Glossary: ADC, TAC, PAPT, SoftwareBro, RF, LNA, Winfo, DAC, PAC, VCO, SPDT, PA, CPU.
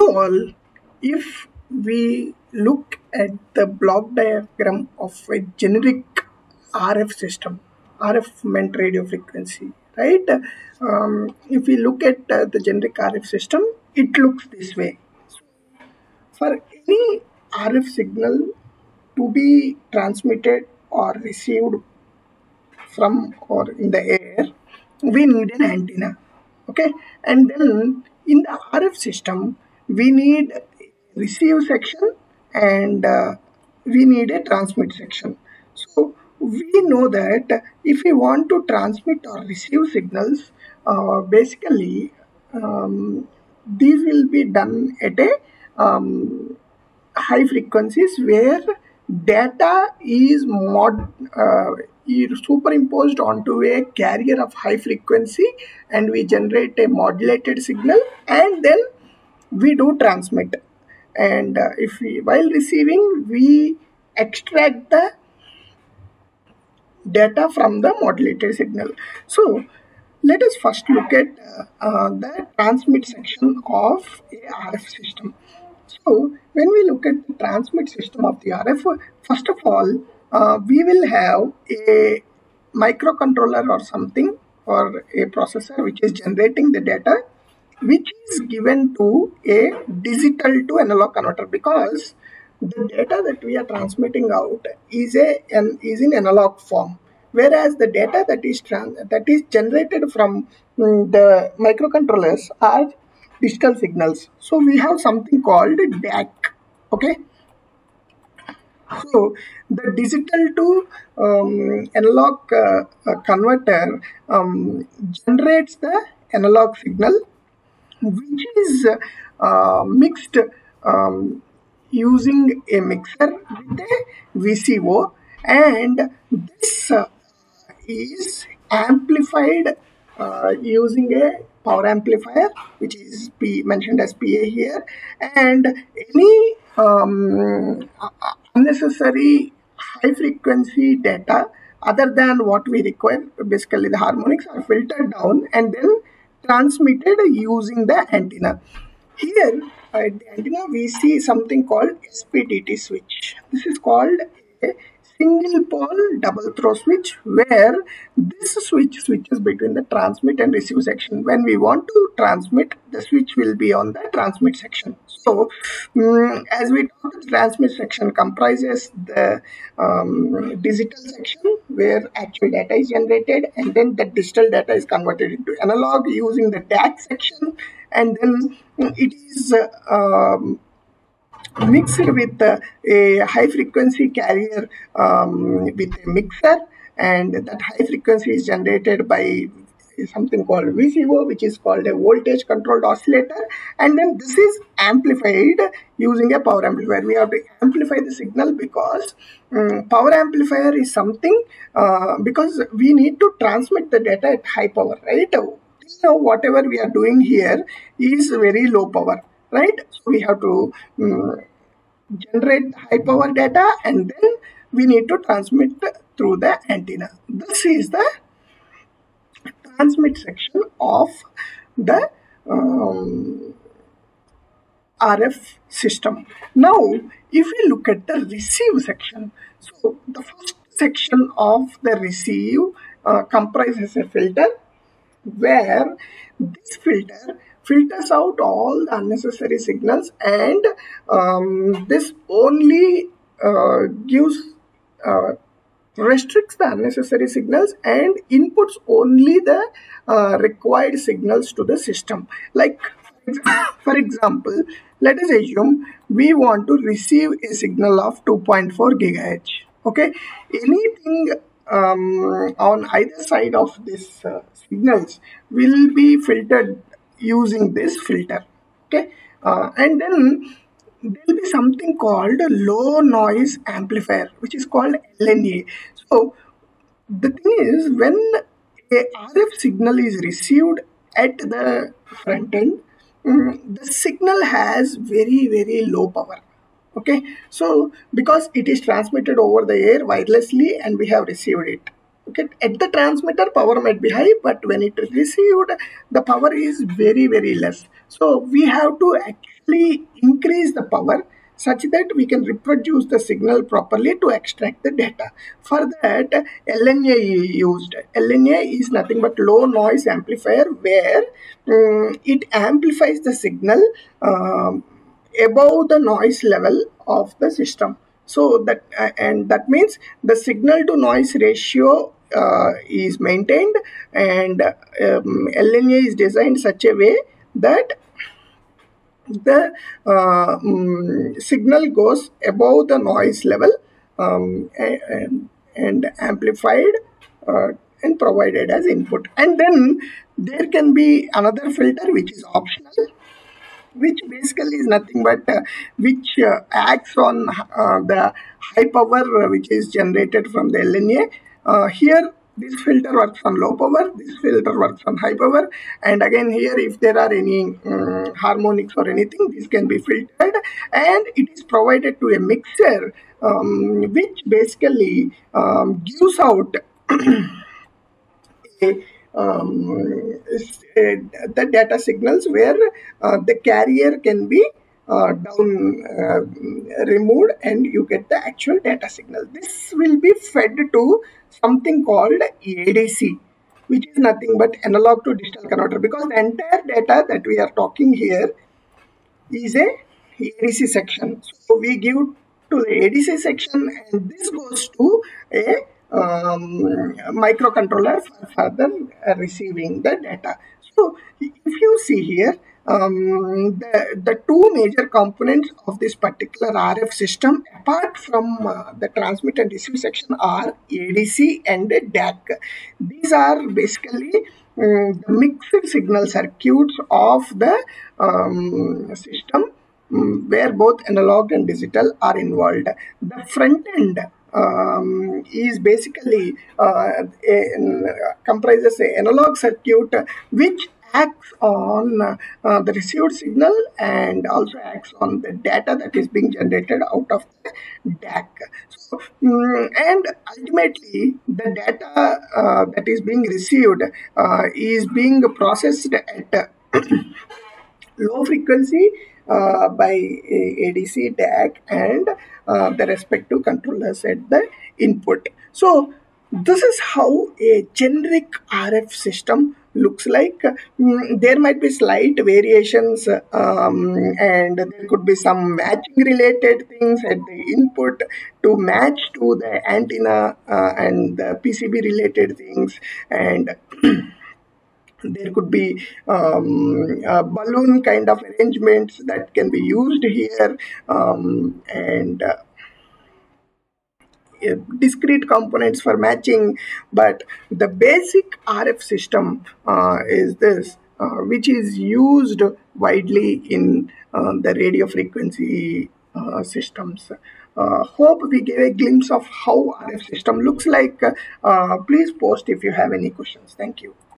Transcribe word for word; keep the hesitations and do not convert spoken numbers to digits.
all, if we look at the block diagram of a generic R F system, R F meant radio frequency, right? Um, if we look at uh, the generic R F system, it looks this way. For any R F signal to be transmitted or received from or in the air, we need an antenna, okay? And then in the R F system, we need a receive section and uh, we need a transmit section. So we know that if we want to transmit or receive signals, uh, basically um, these will be done at a um, high frequencies where data is mod, uh, superimposed onto a carrier of high frequency, and we generate a modulated signal and then we do transmit. And uh, if we, while receiving, we extract the data from the modulated signal. So let us first look at uh, the transmit section of a R F system. So when we look at the transmit system of the R F, first of all, uh, we will have a microcontroller or something or a processor which is generating the data, which is given to a digital to analog converter, because the data that we are transmitting out is a an, is in analog form, whereas the data that is trans, that is generated from um, the microcontrollers are digital signals. So we have something called D A C. Okay. So the digital to um, analog uh, uh, converter um, generates the analog signal, which is uh, mixed um, using a mixer with a V C O, and this uh, is amplified uh, using a power amplifier, which is P mentioned as P A here, and any um, unnecessary high frequency data other than what we require, basically the harmonics, are filtered down and then transmitted using the antenna. Here at the antenna we see something called S P D T switch. This is called a single pole double throw switch, where this switch switches between the transmit and receive section. When we want to transmit, the switch will be on the transmit section. So um, as we know, the transmit section comprises the um, digital section where actual data is generated, and then the digital data is converted into analog using the D A C section, and then it is uh, um, mixed with uh, a high frequency carrier um, with a mixer, and that high frequency is generated by something called V C O, which is called a voltage controlled oscillator, and then this is amplified using a power amplifier. We have to amplify the signal because um, power amplifier is something uh, because we need to transmit the data at high power, right? So whatever we are doing here is very low power, right? So we have to um, generate high power data and then we need to transmit through the antenna. This is the transmit section of the um, R F system. Now, if we look at the receive section, so the first section of the receive uh, comprises a filter, where this filter filters out all the unnecessary signals, and um, this only uh, gives uh, restricts the unnecessary signals and inputs only the uh, required signals to the system. Like, for example, let us assume we want to receive a signal of two point four gigahertz. Okay, anything um, on either side of these uh, signals will be filtered using this filter. Okay, uh, and then there will be something called a low noise amplifier, which is called L N A. So the thing is, when a R F signal is received at the front end, um, the signal has very very low power. Okay, so because it is transmitted over the air wirelessly and we have received it. Okay, at the transmitter power might be high, but when it is received, the power is very very less. So we have to actually simply increase the power such that we can reproduce the signal properly to extract the data. For that, L N A is used. L N A is nothing but low noise amplifier, where um, it amplifies the signal uh, above the noise level of the system. So that uh, and that means the signal to noise ratio uh, is maintained, and um, L N A is designed such a way that the uh, um, signal goes above the noise level um, and, and amplified uh, and provided as input. And then there can be another filter which is optional, which basically is nothing but uh, which uh, acts on uh, the high power which is generated from the L N A. Uh, here this filter works on low power, this filter works on high power, and again here if there are any um, harmonics or anything, this can be filtered, and it is provided to a mixer um, which basically um, gives out a, um, a, the data signals where uh, the carrier can be Uh, down uh, removed, and you get the actual data signal. This will be fed to something called A D C, which is nothing but analog to digital converter, because the entire data that we are talking here is a A D C section. So we give to the A D C section, and this goes to a um, microcontroller for further receiving the data. So if you see here, Um, the, the two major components of this particular R F system, apart from uh, the transmit and receive section, are A D C and D A C. These are basically um, the mixed signal circuits of the um, system, um, where both analog and digital are involved. The front end Um, is basically uh, a, uh, comprises an analog circuit which acts on uh, the received signal and also acts on the data that is being generated out of the D A C. So, um, and ultimately the data uh, that is being received uh, is being processed at low frequency Uh, by A D C, D A C, and uh, the respective controllers at the input. So this is how a generic R F system looks like. Mm, there might be slight variations, um, and there could be some matching related things at the input to match to the antenna uh, and the P C B related things, and there could be um, a balloon kind of arrangements that can be used here, um, and uh, discrete components for matching. But the basic R F system uh, is this, uh, which is used widely in uh, the radio frequency uh, systems. Uh, hope we gave a glimpse of how R F system looks like. Uh, please post if you have any questions. Thank you.